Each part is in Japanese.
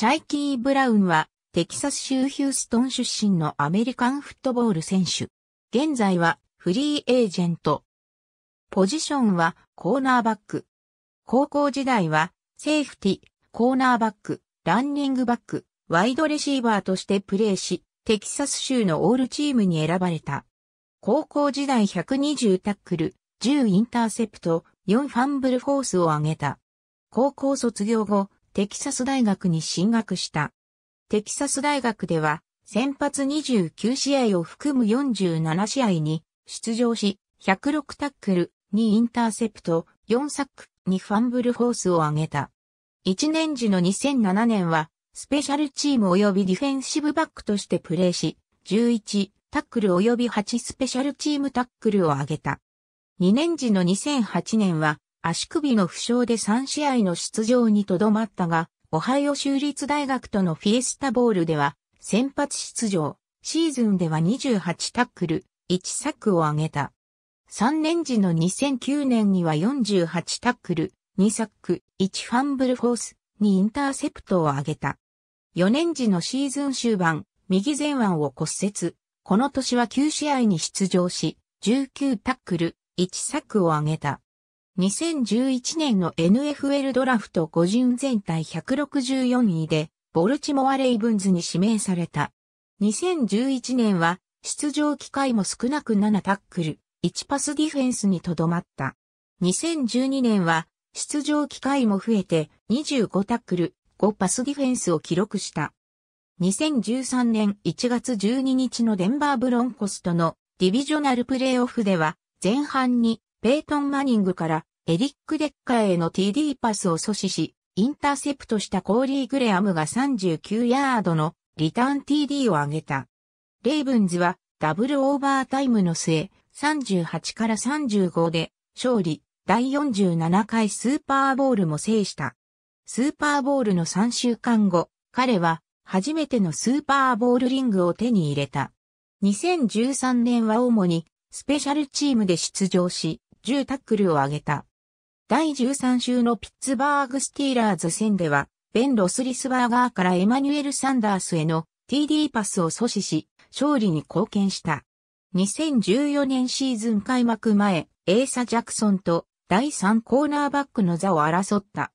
チャイキー・ブラウンは、テキサス州ヒューストン出身のアメリカンフットボール選手。現在は、フリーエージェント。ポジションは、コーナーバック。高校時代は、セーフティ、コーナーバック、ランニングバック、ワイドレシーバーとしてプレーし、テキサス州のオールチームに選ばれた。高校時代120タックル、10インターセプト、4ファンブルフォースを挙げた。高校卒業後、テキサス大学に進学した。テキサス大学では、先発29試合を含む47試合に出場し、106タックル、2インターセプト、4サック、2ファンブルフォースを挙げた。1年時の2007年は、スペシャルチーム及びディフェンシブバックとしてプレーし、11タックル及び8スペシャルチームタックルを挙げた。2年時の2008年は、足首の負傷で3試合の出場にとどまったが、オハイオ州立大学とのフィエスタボウルでは先発出場、シーズンでは28タックル、1サックを挙げた。3年時の2009年には48タックル、2サック、1ファンブルフォース、2インターセプトを挙げた。4年時のシーズン終盤、右前腕を骨折、この年は9試合に出場し、19タックル、1サックを挙げた。2011年の NFL ドラフト5巡全体164位で、ボルチモア・レイブンズに指名された。2011年は、出場機会も少なく7タックル、1パスディフェンスにとどまった。2012年は、出場機会も増えて25タックル、5パスディフェンスを記録した。2013年1月12日のデンバーブロンコスとのディビジョナルプレーオフでは、前半に、ペイトン・マニングからエリック・デッカーへの TD パスを阻止し、インターセプトしたコーリー・グレアムが39ヤードのリターン TD を挙げた。レイブンズはダブルオーバータイムの末、38から35で勝利、第47回スーパーボウルも制した。スーパーボウルの3週間後、彼は初めてのスーパーボウルリングを手に入れた。2013年は主にスペシャルチームで出場し、10タックルを挙げた。第13週のピッツバーグスティーラーズ戦では、ベン・ロスリスバーガーからエマニュエル・サンダースへの TD パスを阻止し、勝利に貢献した。2014年シーズン開幕前、エーサ・ジャクソンと第3コーナーバックの座を争った。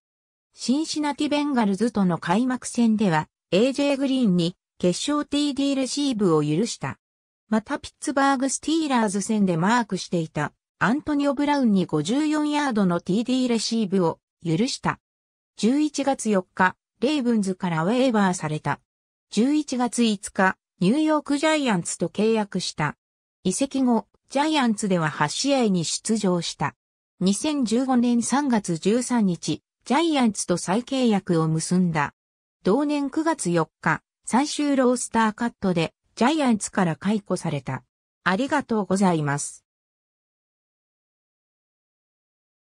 シンシナティ・ベンガルズとの開幕戦では、AJ グリーンに決勝 TD レシーブを許した。またピッツバーグスティーラーズ戦でマークしていた。アントニオ・ブラウンに54ヤードの TD レシーブを許した。11月4日、レイブンズからウェーバーされた。11月5日、ニューヨーク・ジャイアンツと契約した。移籍後、ジャイアンツでは8試合に出場した。2015年3月13日、ジャイアンツと再契約を結んだ。同年9月4日、最終ロースターカットでジャイアンツから解雇された。ありがとうございます。